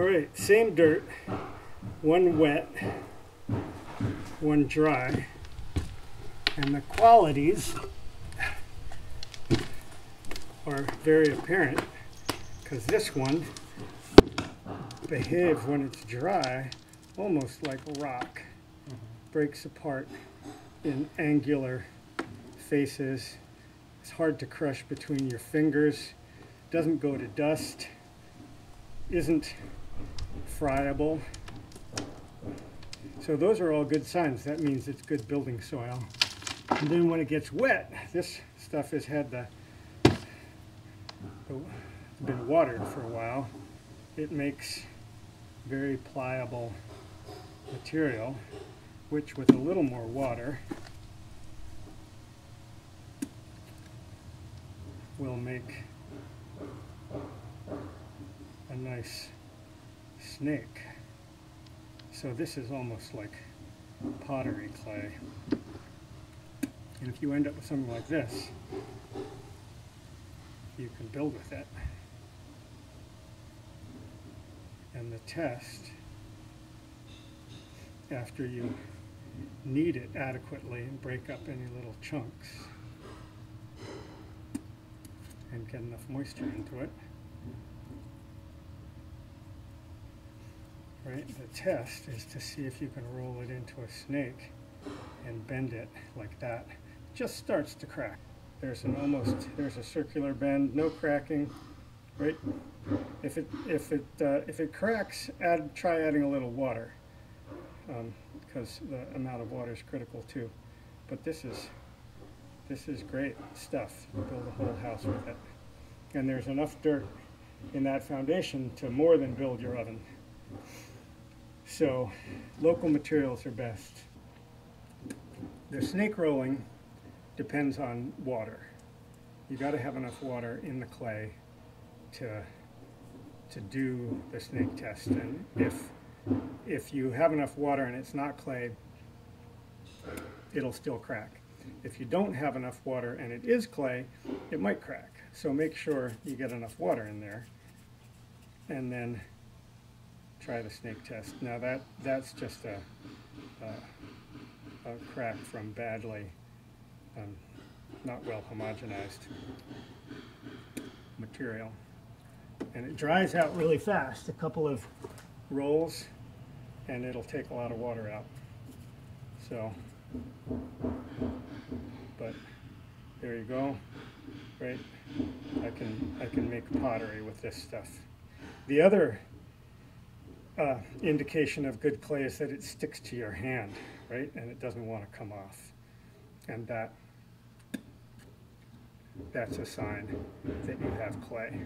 Alright, same dirt, one wet, one dry, and the qualities are very apparent because this one behaves when it's dry almost like rock, breaks apart in angular faces, it's hard to crush between your fingers, doesn't go to dust, isn't friable. So those are all good signs. That means it's good building soil. And then when it gets wet, this stuff has had it's been watered for a while. It makes very pliable material, which with a little more water will make a nice snake. So this is almost like pottery clay. And if you end up with something like this, you can build with it. And the test, after you knead it adequately and break up any little chunks and get enough moisture into it, right? The test is to see if you can roll it into a snake and bend it like that. It just starts to crack. There's a circular bend, no cracking, right? If it cracks, try adding a little water, because the amount of water is critical too. But this is great stuff. You build a whole house with it, and there's enough dirt in that foundation to more than build your oven. So local materials are best. The snake rolling depends on water. You got to have enough water in the clay to do the snake test. And if you have enough water and it's not clay, it'll still crack. If you don't have enough water and it is clay, it might crack. So make sure you get enough water in there and then try the snake test. Now that's just a crack from badly, not well homogenized material. And it dries out really fast, a couple of rolls, and it'll take a lot of water out. So, but there you go, right? I can make pottery with this stuff. The other indication of good clay is that it sticks to your hand, right? And it doesn't want to come off. And that's a sign that you have clay.